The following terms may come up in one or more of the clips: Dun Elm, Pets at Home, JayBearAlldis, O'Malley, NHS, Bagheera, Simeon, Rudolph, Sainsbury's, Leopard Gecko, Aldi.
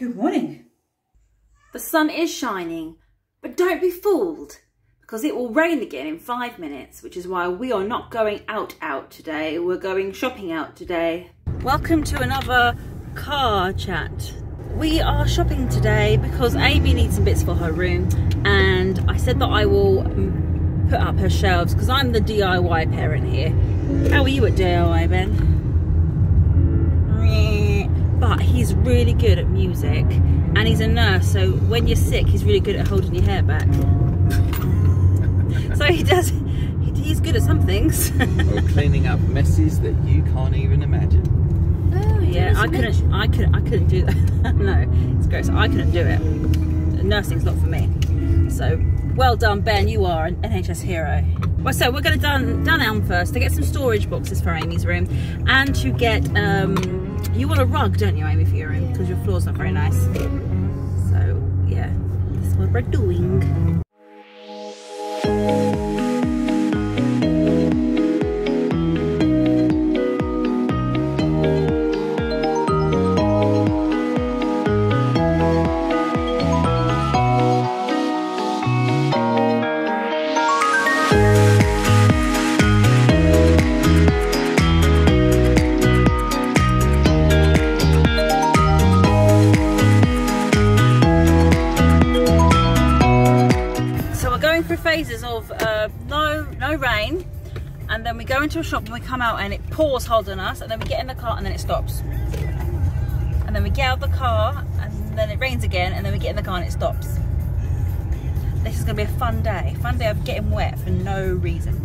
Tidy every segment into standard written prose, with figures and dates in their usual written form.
Good morning. The sun is shining, but don't be fooled, because it will rain again in 5 minutes, which is why we are not going out today. We're going shopping out today. Welcome to another car chat. We are shopping today because Amy needs some bits for her room, and I said that I will put up her shelves because I'm the DIY parent here. How are you at DIY, Ben? But he's really good at music, and he's a nurse, so when you're sick he's really good at holding your hair back. So he's good at some things. Or cleaning up messes that you can't even imagine. Oh yeah, I couldn't do that. No, it's gross. I couldn't do it. Nursing's not for me. So well done, Ben, you are an NHS hero. Well, so we're going to Dun Elm first to get some storage boxes for Amy's room, and to get you want a rug, don't you, Amy, for your room? Because your floor's not very nice. So, yeah, that's what we're doing. Phases of no rain, and then we go into a shop and we come out and it pours hard on us, and then we get in the car and then it stops, and then we get out of the car and then it rains again, and then we get in the car and it stops. This is gonna be a fun day of getting wet for no reason.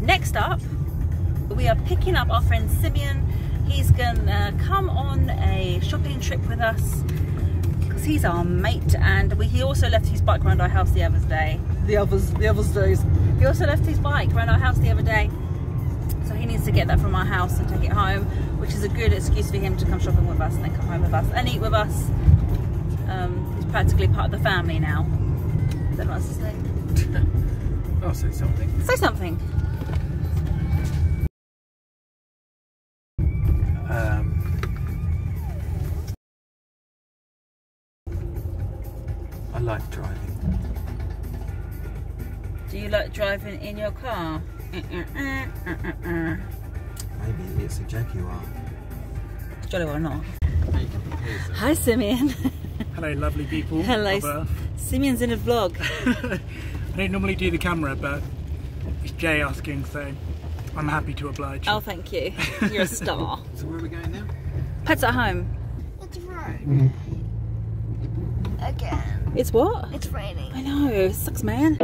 Next up, we are picking up our friend Simeon. He's gonna come on a shopping trip with us. He's our mate, and he also left his bike around our house the other day. He also left his bike around our house the other day, so he needs to get that from our house and take it home, which is a good excuse for him to come shopping with us and then come home with us and eat with us. He's practically part of the family now. Is that what I was to say? I'll say something. Say something. I like driving. Do you like driving in your car? Maybe it's a Jaguar. Jolly well not. Hi, Simeon. Hello, lovely people. Hello. Simeon's in a vlog. I don't normally do the camera, but it's Jay asking, so I'm happy to oblige. Oh, thank you. You're a star. So where are we going now? Pets at Home. It's right. Again. It's what? It's raining. I know, it sucks, man.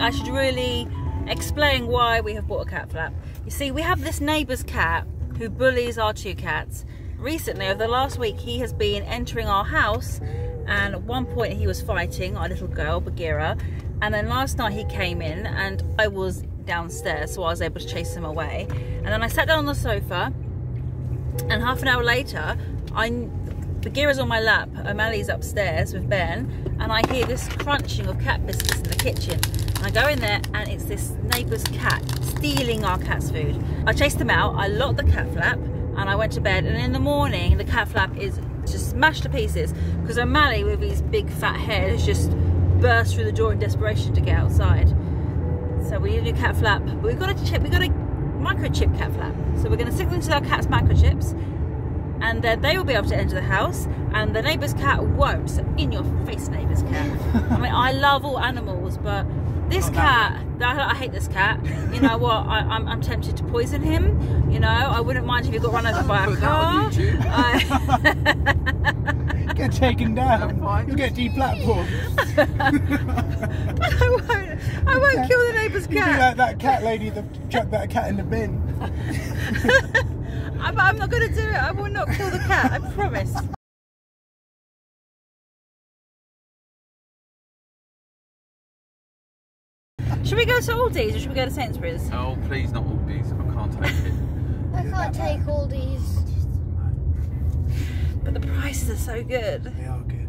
I should really explain why we have bought a cat flap. You see, we have this neighbour's cat who bullies our two cats. Recently, over the last week, he has been entering our house, and at one point he was fighting our little girl, Bagheera, and then last night he came in and I was downstairs, so I was able to chase him away. And then I sat down on the sofa, and half an hour later, Bagheera's on my lap, O'Malley's upstairs with Ben, and I hear this crunching of cat biscuits in the kitchen. I go in there and it's this neighbour's cat stealing our cat's food. I chased them out, I locked the cat flap and I went to bed, and in the morning the cat flap is just smashed to pieces because O'Malley with his big fat head has just burst through the door in desperation to get outside. So we need a new cat flap, but we've got a microchip cat flap. So we're going to stick them to our cat's microchips, and then they will be able to enter the house and the neighbour's cat won't. So in your face, neighbour's cat. I mean, I love all animals, but This cat, I hate this cat. You know what? I'm tempted to poison him. You know, I wouldn't mind if he got run over by a car. Get taken down. You'll get deplatformed. But I won't kill the neighbour's cat. You'd be like that cat lady that chucked that cat in the bin. I'm not going to do it. I will not kill the cat. I promise. Should we go to Aldi's or should we go to Sainsbury's? Oh, please not Aldi's. I can't take it. I can't take Aldi's. But the prices are so good. They are good.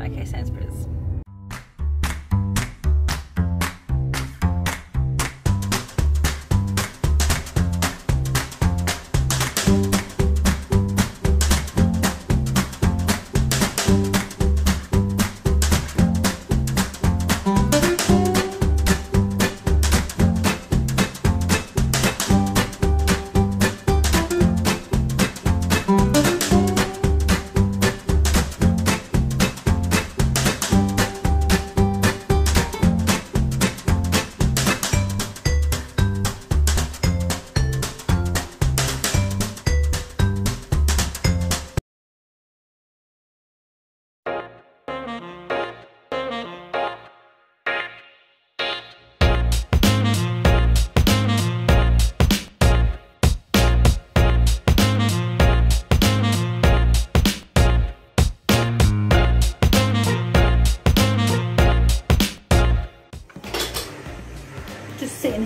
Okay, Sainsbury's.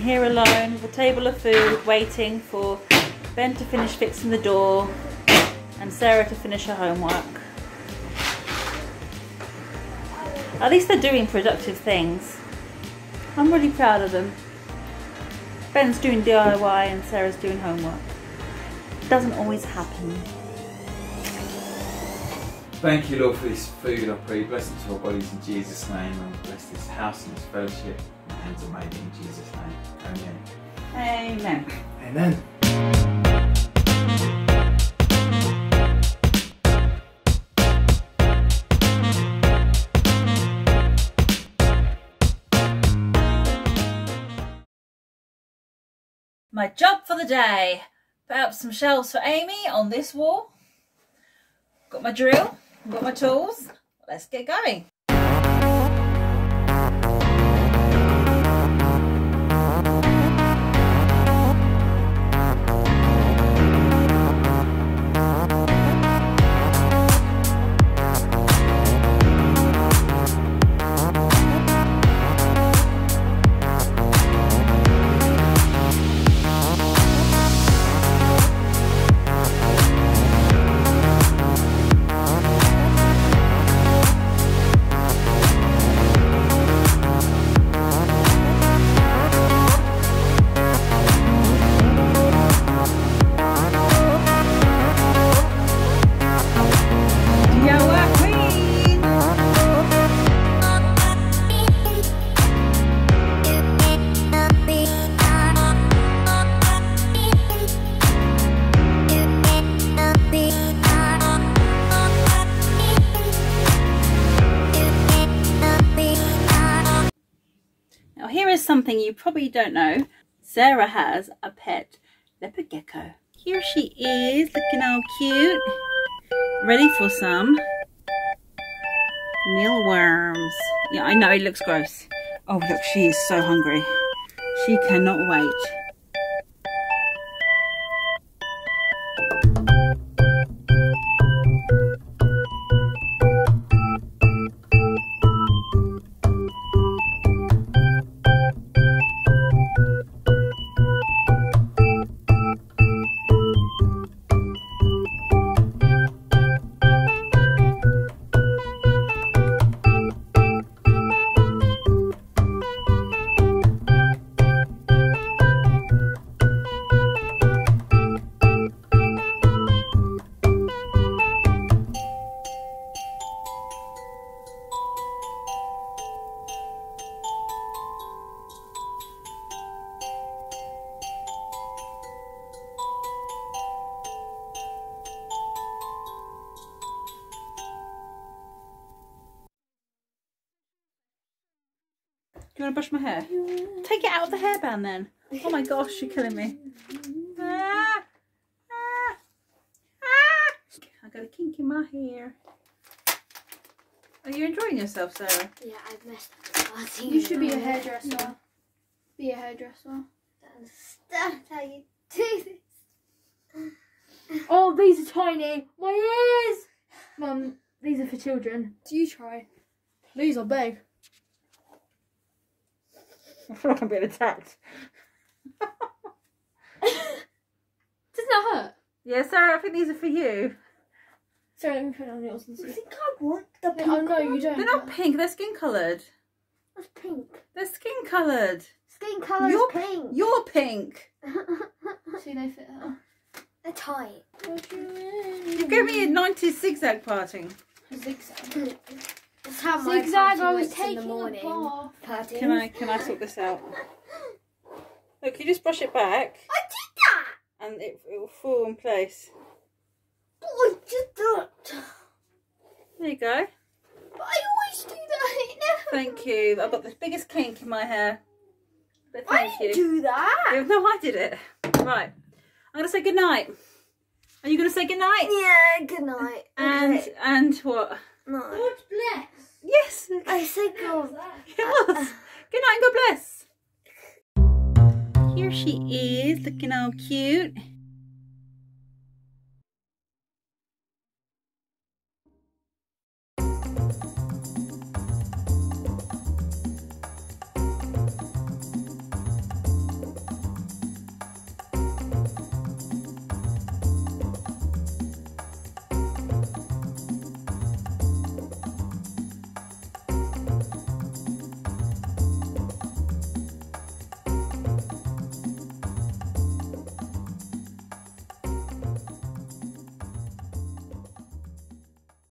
Here alone with a table of food, waiting for Ben to finish fixing the door and Sarah to finish her homework. At least they're doing productive things. I'm really proud of them. Ben's doing DIY and Sarah's doing homework. It doesn't always happen. Thank you, Lord, for this food. I pray blessing to our bodies in Jesus' name, and bless this house and this fellowship. My hands are made in Jesus' name. Amen. Amen. Amen. My job for the day. Put up some shelves for Amy on this wall. Got my drill. Got my tools. Let's get going. Something you probably don't know, Sarah has a pet leopard gecko. Here she is, looking all cute, ready for some mealworms. Yeah, I know it looks gross. Oh look, she is so hungry. She cannot wait. You want to brush my hair? Take it out of the hairband then. Oh my gosh, you're killing me. Ah, ah, ah. I got a kink in my hair. Are you enjoying yourself, Sarah? Yeah, I've messed up. You should be a hairdresser. Yeah. Be a hairdresser. That's how you do this. Oh, these are tiny. My ears. Mum, these are for children. Do you try? These are big. I feel like I'm being attacked. Doesn't that hurt? Yeah, Sarah, I think these are for you. Sorry, let me put it on yours and see. I think I want the pink. Oh no, you don't. They're not pink, they're skin coloured. That's pink. They're skin coloured. Skin coloured is pink. You're pink. See, they fit her. They're tight. You gave me a 90s zigzag parting. A zigzag? That's how my zigzag I was taking in the morning. Can I sort this out? Look, you just brush it back. I did that! And it will fall in place. But I did that. There you go. But I always do that. Never. Thank you. I've got the biggest kink in my hair. But thank you. I didn't do that. Yeah, no, I did it. Right. I'm going to say goodnight. Are you going to say goodnight? Yeah, goodnight. And, okay. And what? No. God bless. Yes. I said God bless. It was. Goodnight and God bless. Here she is, looking all cute.